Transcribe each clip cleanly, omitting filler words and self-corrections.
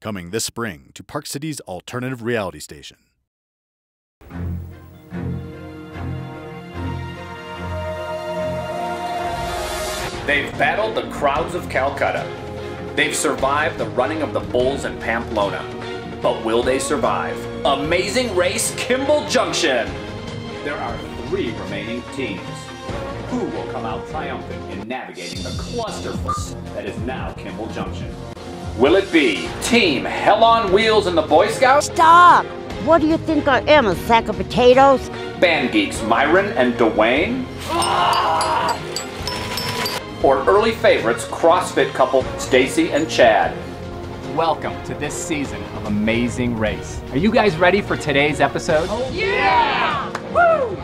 Coming this spring to Park City's alternative reality station. They've battled the crowds of Calcutta. They've survived the running of the bulls in Pamplona. But will they survive Amazing Race Kimball Junction? There are three remaining teams. Who will come out triumphant in navigating the clusterfuck that is now Kimball Junction? Will it be Team Hell on Wheels and the Boy Scouts? Stop! What do you think I am, a sack of potatoes? Band geeks Myron and Dwayne? Ah! Or early favorites, CrossFit couple Stacy and Chad. Welcome to this season of Amazing Race. Are you guys ready for today's episode? Oh, yeah! Woo!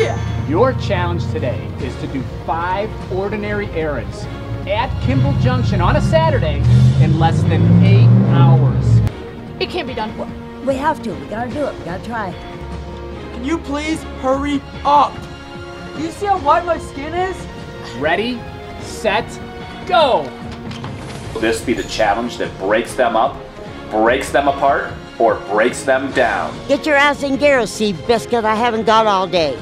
Yeah! Your challenge today is to do 5 ordinary errands at Kimball Junction on a Saturday in less than 8 hours. It can't be done. We have to. We gotta do it. We gotta try. Can you please hurry up? Do you see how white my skin is? Ready, set, go! Will this be the challenge that breaks them up, breaks them apart, or breaks them down? Get your ass in gear, Seabiscuit. I haven't got all day.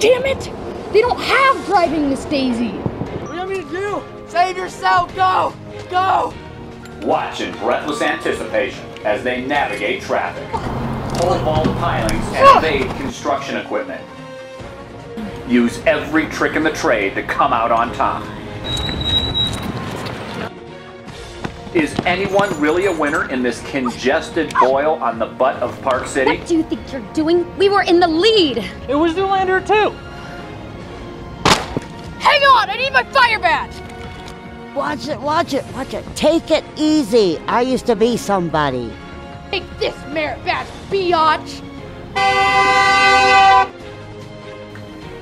Damn it! They don't have driving, Miss Daisy. What do you want me to do? Save yourself! Go! Go! Watch in breathless anticipation as they navigate traffic, hold wall pilings, and evade construction equipment. Use every trick in the trade to come out on top. Is anyone really a winner in this congested boil on the butt of Park City? What do you think you're doing? We were in the lead! It was Zoolander too! Hang on! I need my fire badge! Watch it, watch it, watch it. Take it easy. I used to be somebody. Take this merit badge, biatch.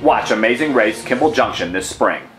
Watch Amazing Race Kimball Junction this spring.